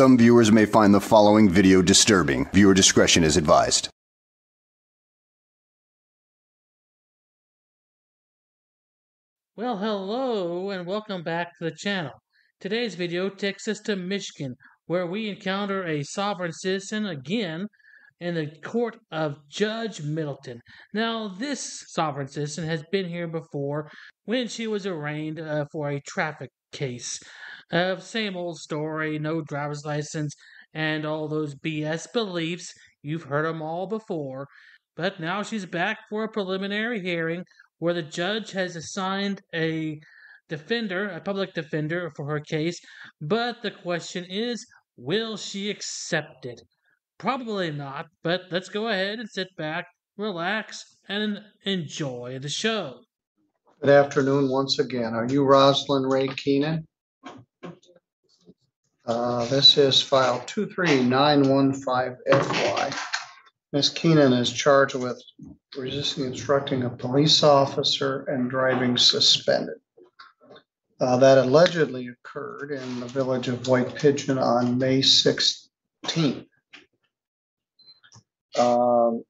some viewers may find the following video disturbing. Viewer discretion is advised. Well, hello and welcome back to the channel. Today's video takes us to Michigan, where we encounter a sovereign citizen again in the court of Judge Middleton. Now, this sovereign citizen has been here before when she was arraigned for a traffic case. Same old story, no driver's license, and all those BS beliefs. You've heard them all before. But now she's back for a preliminary hearing, where the judge has assigned a defender, a public defender, for her case. But the question is, will she accept it? Probably not, but let's go ahead and sit back, relax, and enjoy the show. Good afternoon once again. Are you Rosalind Ray Keenan? This is file 23915FY. Ms. Keenan is charged with resisting instructing a police officer and driving suspended. That allegedly occurred in the village of White Pigeon on May 16th. The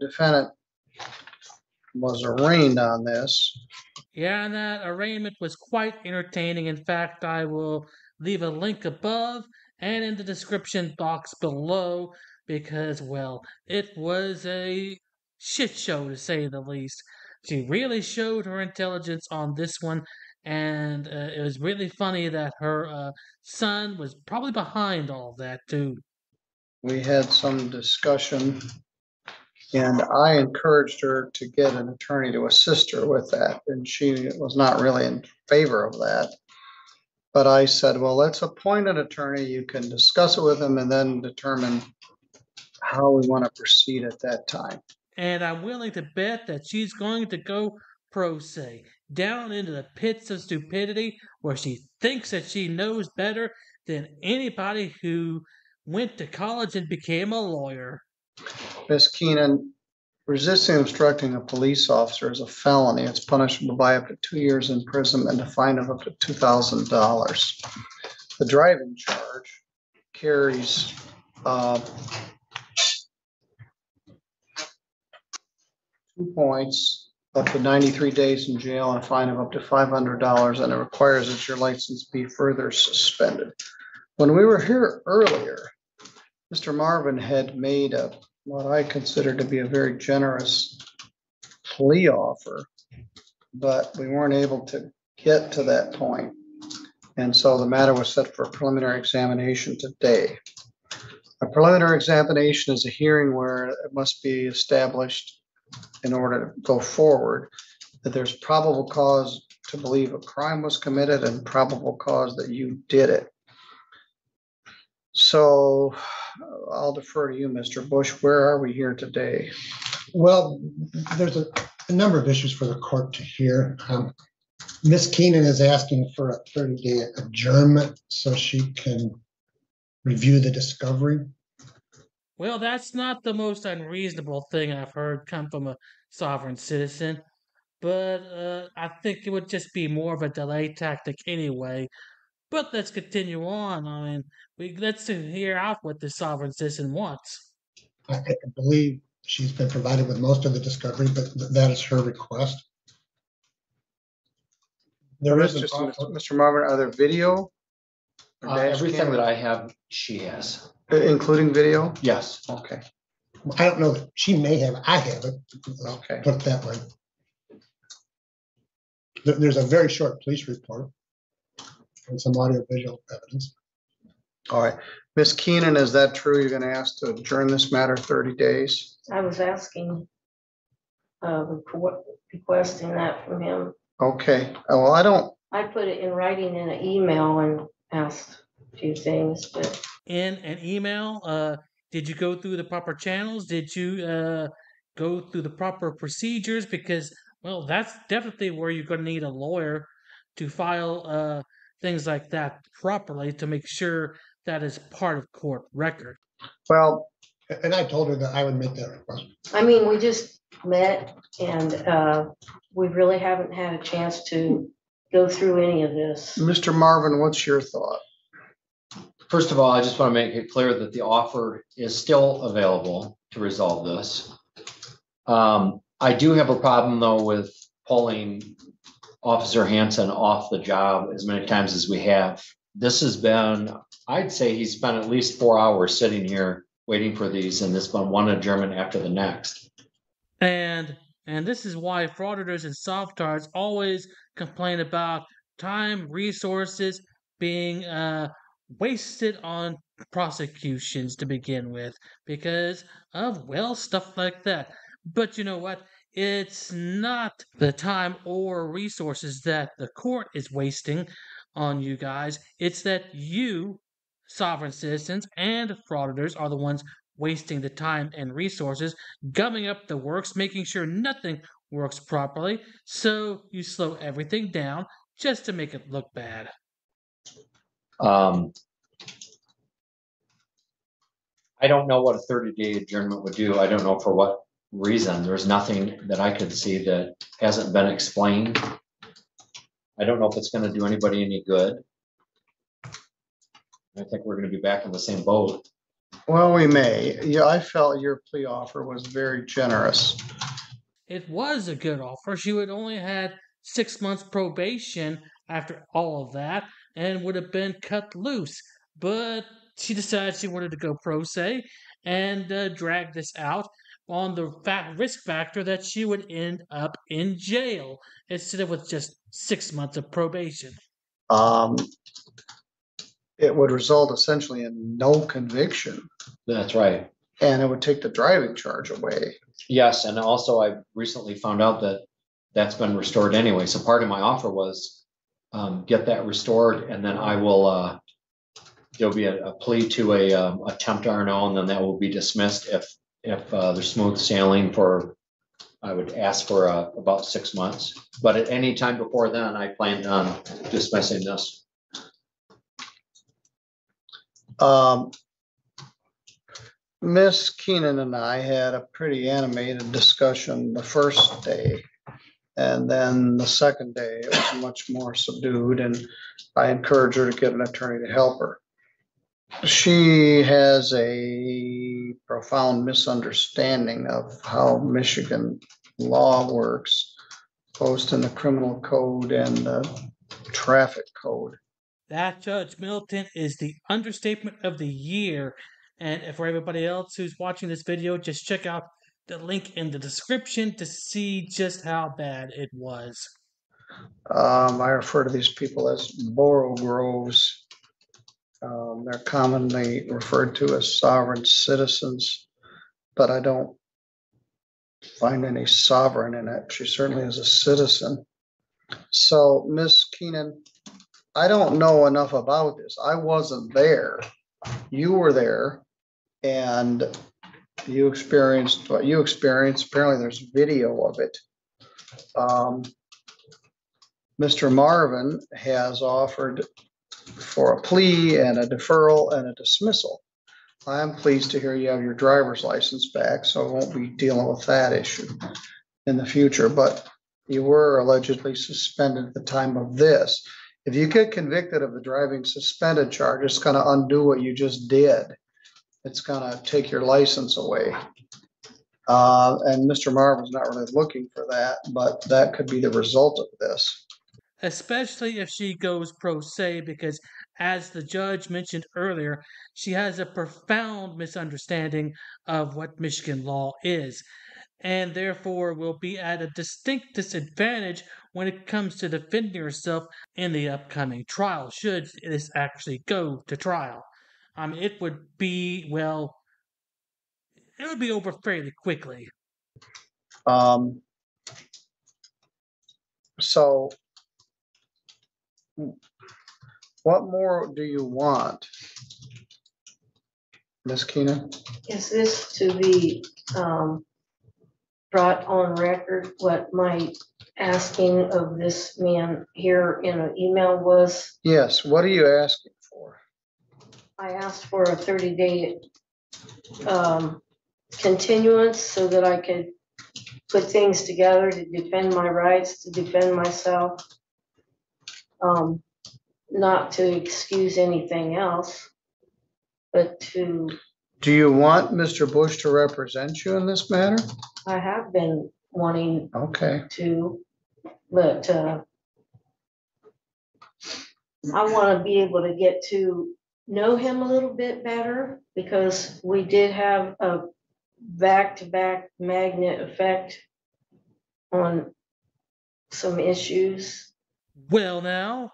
defendant was arraigned on this. Yeah, and that arraignment was quite entertaining. In fact, I will leave a link above and in the description box below, because, well, it was a shit show, to say the least. She really showed her intelligence on this one, and it was really funny that her son was probably behind all that, too. We had some discussion, and I encouraged her to get an attorney to assist her with that, and she was not really in favor of that. But I said, well, let's appoint an attorney. You can discuss it with him and then determine how we want to proceed at that time. And I'm willing to bet that she's going to go pro se, down into the pits of stupidity, where she thinks that she knows better than anybody who went to college and became a lawyer. Ms. Keenan, resisting obstructing a police officer is a felony. It's punishable by up to 2 years in prison and a fine of up to $2,000. The driving charge carries two points, up to 93 days in jail, and a fine of up to $500, and it requires that your license be further suspended. When we were here earlier, Mr. Marvin had made a what I consider to be a very generous plea offer, but we weren't able to get to that point. And so the matter was set for a preliminary examination today. A preliminary examination is a hearing where it must be established in order to go forward that there's probable cause to believe a crime was committed and probable cause that you did it. So I'll defer to you, Mr. Bush. Where are we here today? Well, there's a number of issues for the court to hear. Ms. Keenan is asking for a 30-day adjournment so she can review the discovery. Well, that's not the most unreasonable thing I've heard come from a sovereign citizen, but I think it would just be more of a delay tactic anyway. But let's continue on. I mean, let's hear out what the sovereign citizen wants. I believe she's been provided with most of the discovery, but that is her request. There is just, Mr. Marvin, are there video? Everything camera? That I have, she has. Including video? Yes. Okay. I don't know that she may have. I have it. Okay. Put it that way. There's a very short police report and some audiovisual evidence. All right. Ms. Keenan, is that true? You're going to ask to adjourn this matter 30 days? I was asking, requesting that from him. Okay. Well, I don't. I put it in writing in an email and asked a few things. But in an email, did you go through the proper channels? Did you go through the proper procedures? Because, well, that's definitely where you're going to need a lawyer to file things like that properly to make sure that is part of court record. Well, and I told her that I would make that request. I mean, we just met and we really haven't had a chance to go through any of this. Mr. Marvin, what's your thought? First of all, I just want to make it clear that the offer is still available to resolve this. I do have a problem, though, with pulling Officer Hansen off the job as many times as we have. This has been, I'd say he spent at least 4 hours sitting here waiting for these, and it's been one adjournment after the next. And this is why frauditors and soft tards always complain about time, resources being wasted on prosecutions to begin with because of, well, stuff like that. But you know what? It's not the time or resources that the court is wasting on you guys. It's that you, sovereign citizens and frauditors, are the ones wasting the time and resources, gumming up the works, making sure nothing works properly. So you slow everything down just to make it look bad. I don't know what a 30-day adjournment would do. I don't know for what reason. There's nothing that I could see that hasn't been explained. I don't know if it's going to do anybody any good. I think we're going to be back in the same boat. Well, we may. Yeah, I felt your plea offer was very generous. It was a good offer. She would only had 6 months probation after all of that, and would have been cut loose. But she decided she wanted to go pro se and drag this out on the risk factor that she would end up in jail instead of with just 6 months of probation. It would result essentially in no conviction. That's right. And it would take the driving charge away. Yes, and also I recently found out that that's been restored anyway. So part of my offer was get that restored, and then I will, there'll be a plea to a attempt R&O, and then that will be dismissed if they're smooth sailing for, I would ask for about 6 months. But at any time before then, I plan on dismissing this. Ms. Keenan and I had a pretty animated discussion the first day. And then the second day, it was much more subdued, and I encouraged her to get an attorney to help her. She has a profound misunderstanding of how Michigan law works, both in the criminal code and the traffic code. That, Judge Middleton, is the understatement of the year. And for everybody else who's watching this video, just check out the link in the description to see just how bad it was. I refer to these people as Borogroves. They're commonly referred to as sovereign citizens, but I don't find any sovereign in it. She certainly is a citizen. So, Ms. Keenan, I don't know enough about this. I wasn't there. You were there, and you experienced what you experienced. Apparently there's video of it. Mr. Marvin has offered for a plea and a deferral and a dismissal. I am pleased to hear you have your driver's license back, so I won't be dealing with that issue in the future. But you were allegedly suspended at the time of this. If you get convicted of the driving suspended charge, it's going to undo what you just did. It's going to take your license away. And Mr. Marvin's not really looking for that, but that could be the result of this. Especially if she goes pro se, because as the judge mentioned earlier, she has a profound misunderstanding of what Michigan law is, and therefore will be at a distinct disadvantage when it comes to defending herself in the upcoming trial, should this actually go to trial. It would be, well, it would be over fairly quickly. So what more do you want, Ms. Keenan? Is this to be brought on record what my asking of this man here in an email was? Yes. What are you asking? I asked for a 30-day continuance so that I could put things together to defend my rights, to defend myself. Not to excuse anything else, but to... Do you want Mr. Bush to represent you in this matter? I have been wanting to, but I want to be able to get to know him a little bit better, because we did have a back-to-back magnet effect on some issues. Well now,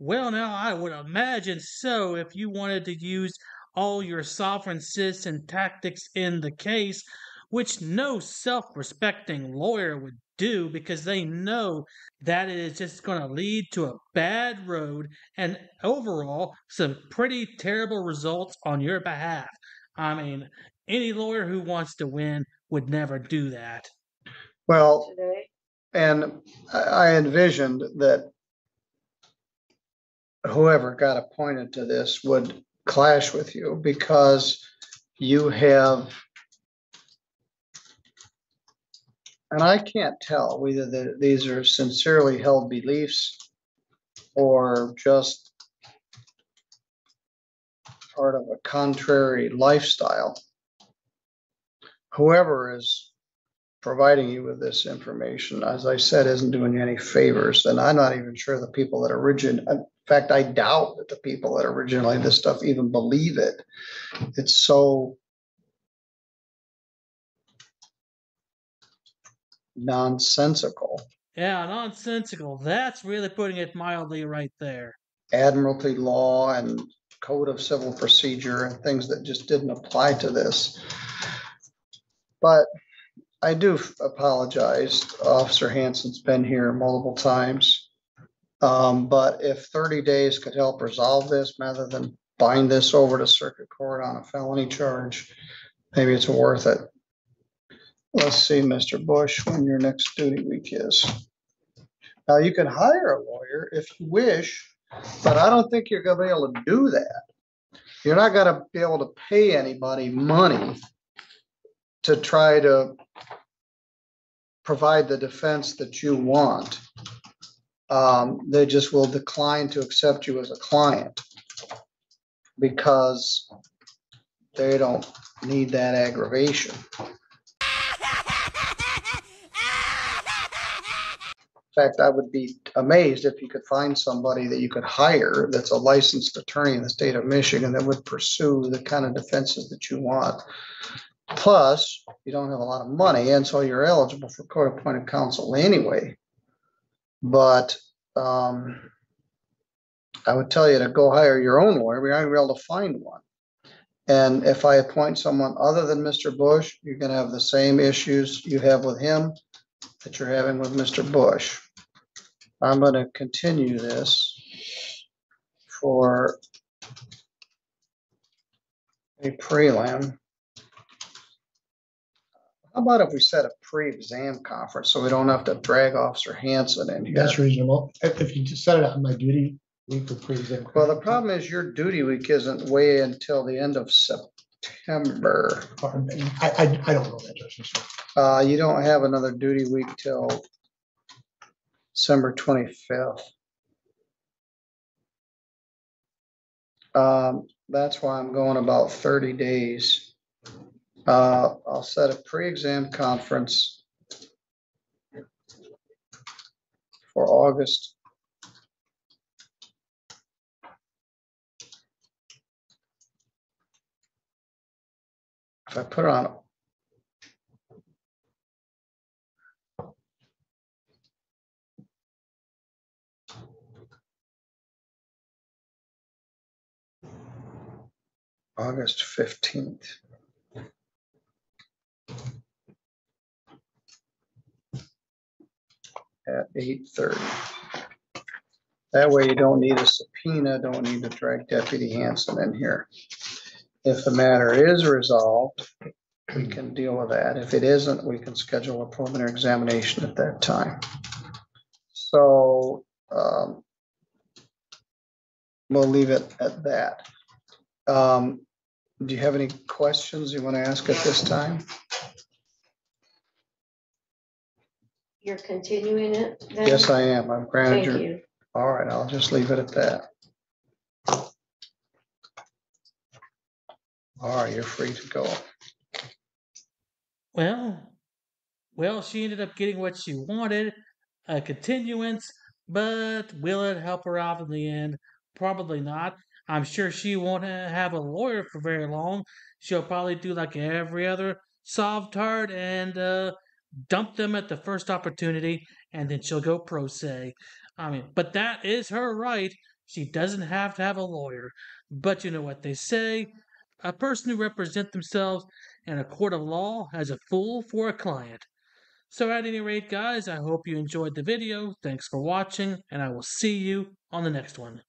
I would imagine so. If you wanted to use all your sovereign citizen tactics in the case, which no self-respecting lawyer would do, because they know that it is just going to lead to a bad road and overall some pretty terrible results on your behalf. I mean, any lawyer who wants to win would never do that. Well, and I envisioned that whoever got appointed to this would clash with you, because you have, and I can't tell whether these are sincerely held beliefs or just part of a contrary lifestyle. Whoever is providing you with this information, as I said, isn't doing you any favors, and I'm not even sure the people that originated. In fact, I doubt that the people that originated this stuff even believe it. It's so nonsensical. Yeah, nonsensical. That's really putting it mildly right there. Admiralty law and code of civil procedure and things that just didn't apply to this. But I do apologize. Officer Hansen's been here multiple times. But if 30 days could help resolve this rather than bind this over to circuit court on a felony charge, maybe it's worth it. Let's see, Mr. Bush, when your next duty week is. Now, you can hire a lawyer if you wish, but I don't think you're going to be able to do that. You're not going to be able to pay anybody money to try to provide the defense that you want. They just will decline to accept you as a client because they don't need that aggravation. In fact, I would be amazed if you could find somebody that you could hire that's a licensed attorney in the state of Michigan that would pursue the kind of defenses that you want. Plus, you don't have a lot of money, and so you're eligible for court-appointed counsel anyway. But I would tell you to go hire your own lawyer. We're not going to be able to find one. And if I appoint someone other than Mr. Bush, you're going to have the same issues you have with him that you're having with Mr. Bush. I'm going to continue this for a prelim. How about if we set a pre-exam conference so we don't have to drag Officer Hansen in here? That's reasonable. If you just set it on my duty week for pre-exam conference. Well, the problem is your duty week isn't way until the end of September. I don't know that, Judge. You don't have another duty week till December 25th. That's why I'm going about 30 days. I'll set a pre-exam conference for August 25th. If I put it on August 15th. At 8:30. That way you don't need a subpoena, don't need to drag Deputy Hansen in here. If the matter is resolved, we can deal with that. If it isn't, we can schedule a preliminary examination at that time. So we'll leave it at that. Do you have any questions you want to ask at this time? You're continuing it then? Yes, I am. I've granted your All right, I'll just leave it at that. All right, you're free to go. Well, she ended up getting what she wanted, a continuance, but will it help her out in the end? Probably not. I'm sure she won't have a lawyer for very long. She'll probably do like every other soft tart and dump them at the first opportunity, and then she'll go pro se. I mean, but that is her right. She doesn't have to have a lawyer. But you know what they say, a person who represents themselves in a court of law has a fool for a client. So at any rate, guys, I hope you enjoyed the video. Thanks for watching, and I will see you on the next one.